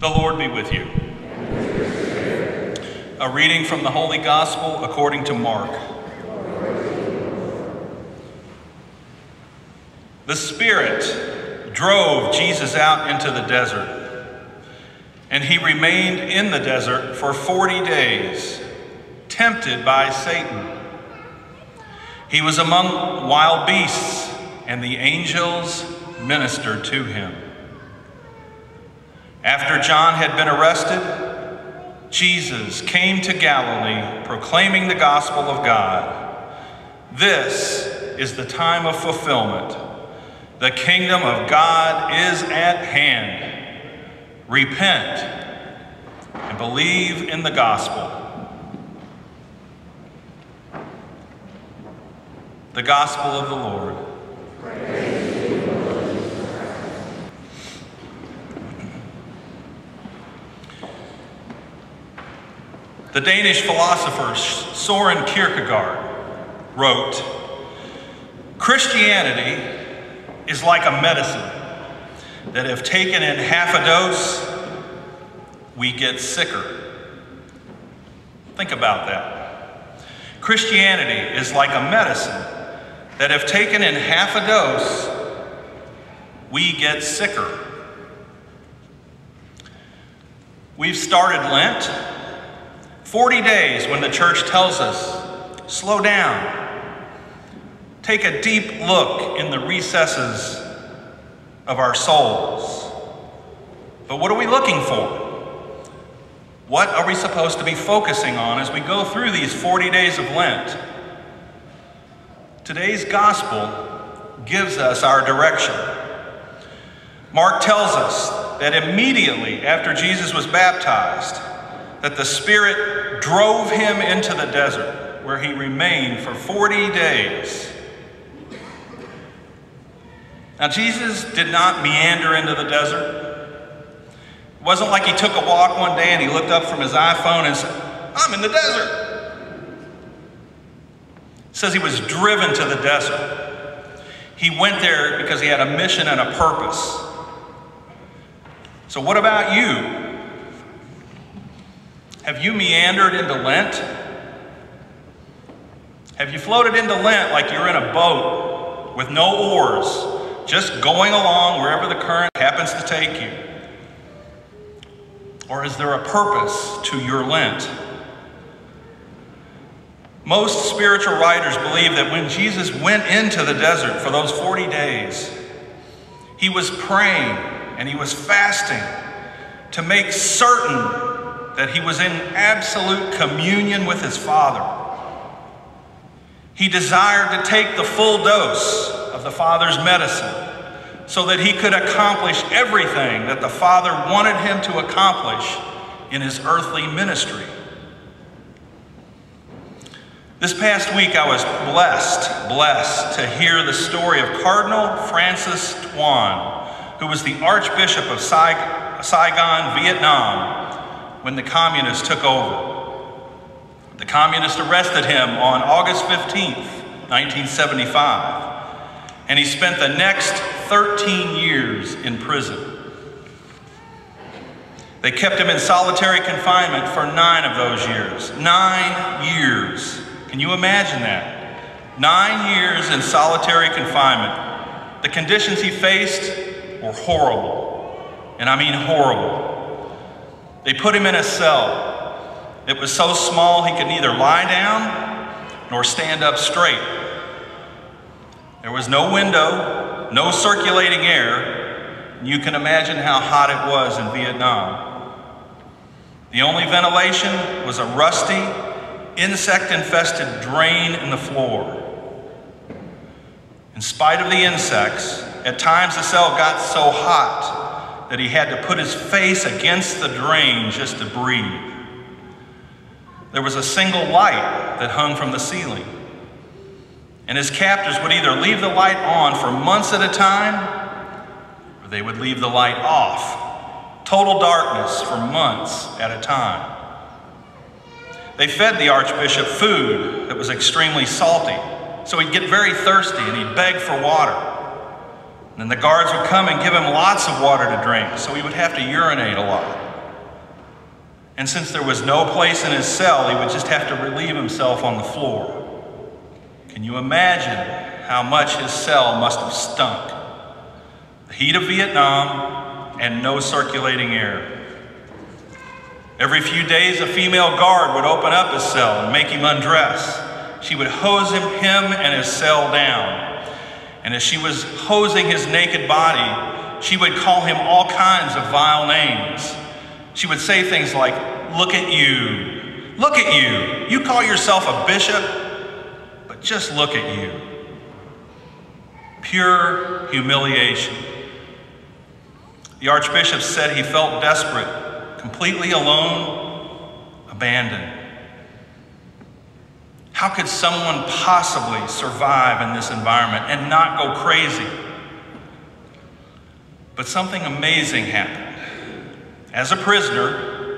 The Lord be with you. A reading from the Holy Gospel according to Mark. The Spirit drove Jesus out into the desert, and he remained in the desert for 40 days, tempted by Satan. He was among wild beasts, and the angels ministered to him. After John had been arrested, Jesus came to Galilee, proclaiming the gospel of God. This is the time of fulfillment. The kingdom of God is at hand. Repent and believe in the gospel. The gospel of the Lord. Praise to you, Lord Jesus Christ. The Danish philosopher Søren Kierkegaard wrote, "Christianity is like a medicine that if taken in half a dose, we get sicker." Think about that. Christianity is like a medicine that if taken in half a dose, we get sicker. We've started Lent, 40 days when the church tells us, slow down, take a deep look in the recesses of our souls. But what are we looking for? What are we supposed to be focusing on as we go through these 40 days of Lent? Today's gospel gives us our direction. Mark tells us that immediately after Jesus was baptized, that the Spirit drove him into the desert, where he remained for 40 days. Now, Jesus did not meander into the desert. It wasn't like he took a walk one day and he looked up from his iPhone and said, "I'm in the desert." It says he was driven to the desert. He went there because he had a mission and a purpose. So what about you? Have you meandered into Lent? Have you floated into Lent like you're in a boat with no oars, just going along wherever the current happens to take you? Or is there a purpose to your Lent? Most spiritual writers believe that when Jesus went into the desert for those 40 days, he was praying and he was fasting to make certain that he was in absolute communion with his Father. He desired to take the full dose of the Father's medicine so that he could accomplish everything that the Father wanted him to accomplish in his earthly ministry. This past week, I was blessed to hear the story of Cardinal Francis Thuan, who was the Archbishop of Saigon, Vietnam, when the communists took over. The communists arrested him on August 15th, 1975, and he spent the next 13 years in prison. They kept him in solitary confinement for 9 of those years. 9 years. Can you imagine that? 9 years in solitary confinement. The conditions he faced were horrible, and I mean horrible. They put him in a cell. It was so small he could neither lie down nor stand up straight. There was no window, no circulating air. You can imagine how hot it was in Vietnam. The only ventilation was a rusty, insect-infested drain in the floor. In spite of the insects, at times the cell got so hot that he had to put his face against the drain just to breathe. There was a single light that hung from the ceiling, and his captors would either leave the light on for months at a time, or they would leave the light off. Total darkness for months at a time. They fed the Archbishop food that was extremely salty, so he'd get very thirsty and he'd beg for water. And then the guards would come and give him lots of water to drink, so he would have to urinate a lot. And since there was no place in his cell, he would just have to relieve himself on the floor. Can you imagine how much his cell must have stunk? The heat of Vietnam and no circulating air. Every few days, a female guard would open up his cell and make him undress. She would hose him and his cell down. And as she was hosing his naked body, she would call him all kinds of vile names. She would say things like, "Look at you. Look at you. You call yourself a bishop, but just look at you." Pure humiliation. The Archbishop said he felt desperate. Completely alone, abandoned. How could someone possibly survive in this environment and not go crazy? But something amazing happened. As a prisoner,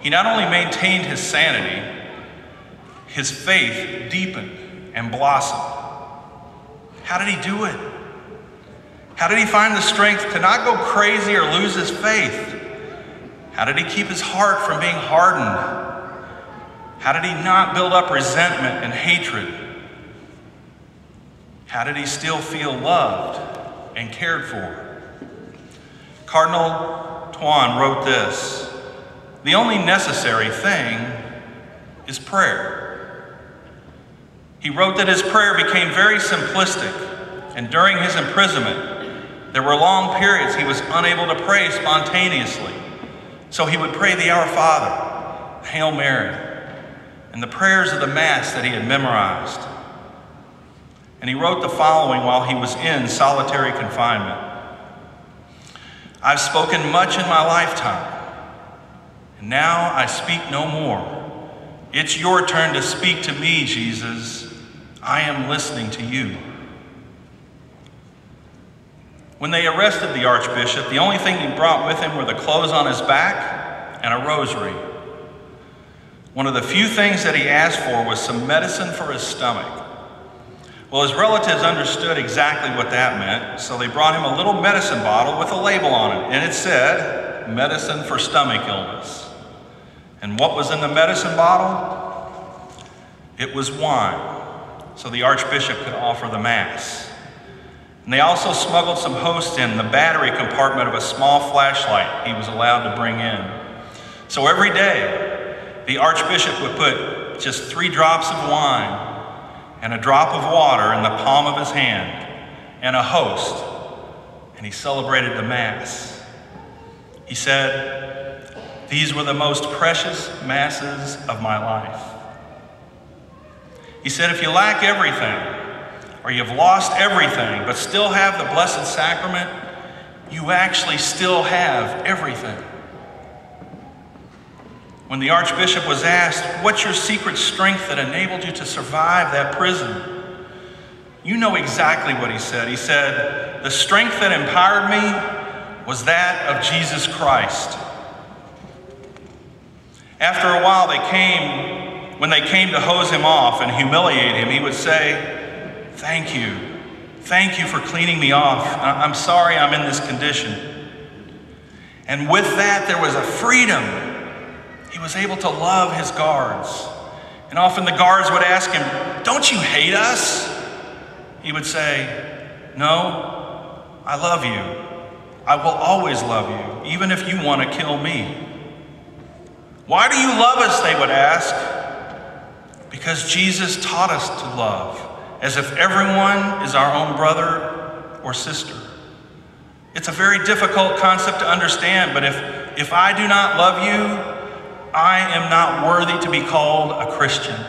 he not only maintained his sanity, his faith deepened and blossomed. How did he do it? How did he find the strength to not go crazy or lose his faith? How did he keep his heart from being hardened? How did he not build up resentment and hatred? How did he still feel loved and cared for? Cardinal Thuan wrote this, "The only necessary thing is prayer." He wrote that his prayer became very simplistic, and during his imprisonment, there were long periods he was unable to pray spontaneously. So he would pray the Our Father, Hail Mary, and the prayers of the Mass that he had memorized. And he wrote the following while he was in solitary confinement. "I've spoken much in my lifetime, and now I speak no more. It's your turn to speak to me, Jesus. I am listening to you." When they arrested the Archbishop, the only thing he brought with him were the clothes on his back and a rosary. One of the few things that he asked for was some medicine for his stomach. Well, his relatives understood exactly what that meant, so they brought him a little medicine bottle with a label on it, and it said, "Medicine for Stomach Illness." And what was in the medicine bottle? It was wine, so the Archbishop could offer the Mass. And they also smuggled some hosts in the battery compartment of a small flashlight he was allowed to bring in. So every day, the Archbishop would put just 3 drops of wine and a drop of water in the palm of his hand and a host, and he celebrated the Mass. He said, "These were the most precious Masses of my life." He said, "If you lack everything, or you've lost everything, but still have the Blessed Sacrament, you actually still have everything." When the Archbishop was asked, "What's your secret strength that enabled you to survive that prison?" You know exactly what he said. He said, "The strength that empowered me was that of Jesus Christ." After a while, when they came to hose him off and humiliate him, he would say, "Thank you. Thank you for cleaning me off. I'm sorry I'm in this condition." And with that, there was a freedom. He was able to love his guards. And often the guards would ask him, "Don't you hate us?" He would say, "No, I love you. I will always love you, even if you want to kill me." "Why do you love us?" they would ask. "Because Jesus taught us to love, as if everyone is our own brother or sister." It's a very difficult concept to understand, but if I do not love you, I am not worthy to be called a Christian.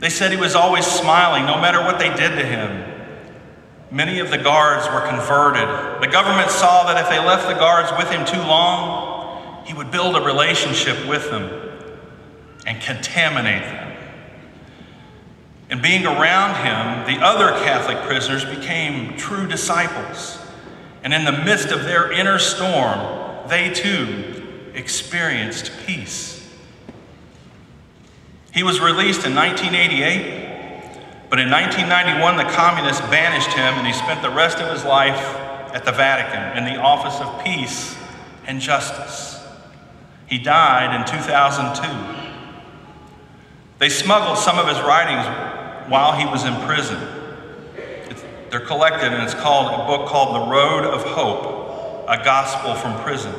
They said he was always smiling, no matter what they did to him. Many of the guards were converted. The government saw that if they left the guards with him too long, he would build a relationship with them and contaminate them. And being around him, the other Catholic prisoners became true disciples. And in the midst of their inner storm, they too experienced peace. He was released in 1988, but in 1991, the communists banished him, and he spent the rest of his life at the Vatican in the Office of Peace and justice. He died in 2002. They smuggled some of his writings while he was in prison. They're collected, and it's called a book called The Road of Hope, a gospel from prison.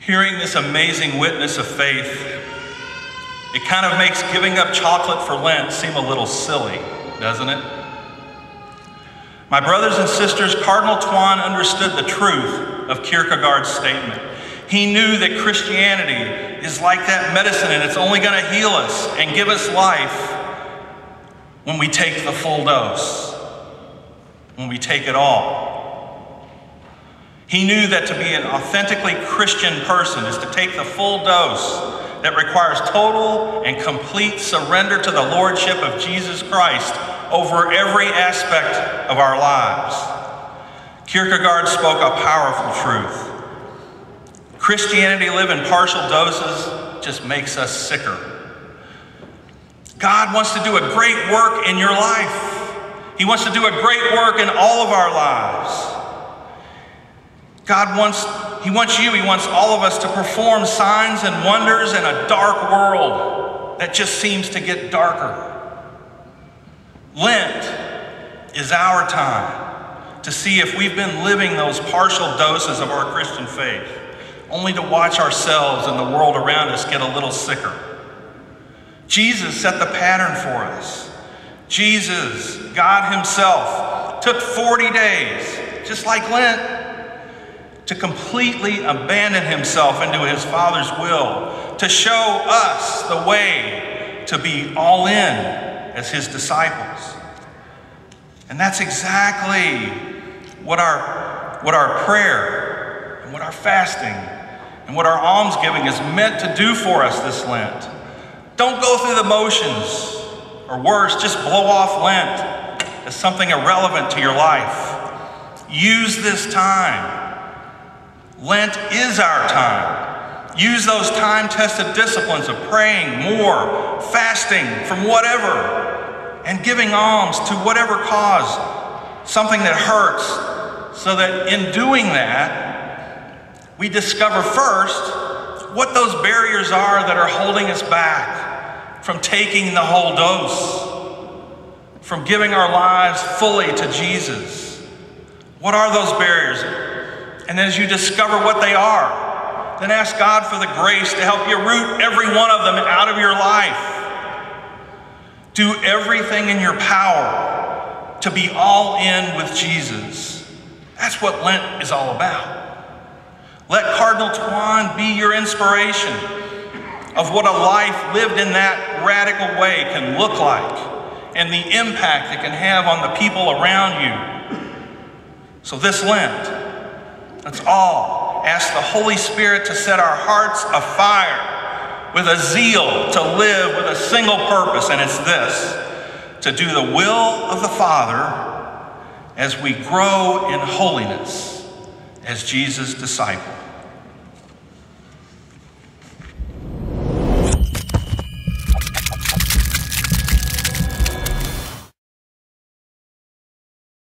Hearing this amazing witness of faith, it kind of makes giving up chocolate for Lent seem a little silly, doesn't it? My brothers and sisters, Cardinal Thuan understood the truth of Kierkegaard's statement. He knew that Christianity is like that medicine, and it's only going to heal us and give us life when we take the full dose, when we take it all. He knew that to be an authentically Christian person is to take the full dose that requires total and complete surrender to the Lordship of Jesus Christ over every aspect of our lives. Kierkegaard spoke a powerful truth. Christianity live in partial doses just makes us sicker. God wants to do a great work in your life. He wants to do a great work in all of our lives. He wants all of us to perform signs and wonders in a dark world that just seems to get darker. Lent is our time to see if we've been living those partial doses of our Christian faith, only to watch ourselves and the world around us get a little sicker. Jesus set the pattern for us. Jesus, God himself, took 40 days, just like Lent, to completely abandon himself into his Father's will, to show us the way to be all in as his disciples. And that's exactly what our prayer and what our fasting and what our almsgiving is meant to do for us this Lent. Don't go through the motions, or worse, just blow off Lent as something irrelevant to your life. Use this time. Lent is our time. Use those time-tested disciplines of praying more, fasting from whatever, and giving alms to whatever cause, something that hurts, so that in doing that, we discover first what those barriers are that are holding us back from taking the whole dose, from giving our lives fully to Jesus. What are those barriers? And as you discover what they are, then ask God for the grace to help you root every one of them out of your life. Do everything in your power to be all in with Jesus. That's what Lent is all about. Let Cardinal Thuan be your inspiration of what a life lived in that radical way can look like and the impact it can have on the people around you. So this Lent, let's all ask the Holy Spirit to set our hearts afire with a zeal to live with a single purpose, and it's this: to do the will of the Father as we grow in holiness as Jesus' disciple.